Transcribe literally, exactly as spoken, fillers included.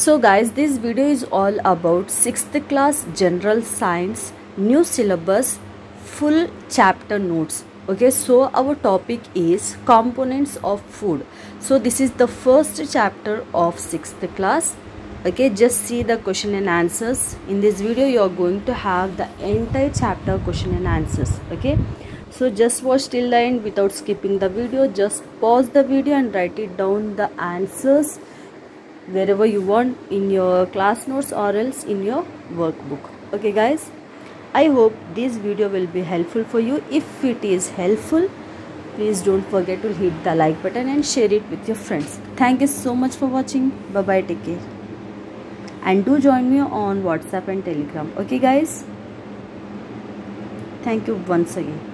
So guys, this video is all about sixth class general science, new syllabus, full chapter notes. Okay, so our topic is components of food. So this is the first chapter of sixth class. Okay, just see the question and answers. In this video you are going to have the entire chapter question and answers. Okay, so just watch till the end without skipping the video. Just pause the video and write it down, the answers, wherever you want, in your class notes or else in your workbook. Okay guys, I hope this video will be helpful for you. If it is helpful, please don't forget to hit the like button and share it with your friends. Thank you so much for watching. Bye bye, take care, and do join me on WhatsApp and Telegram. Okay guys, thank you once again.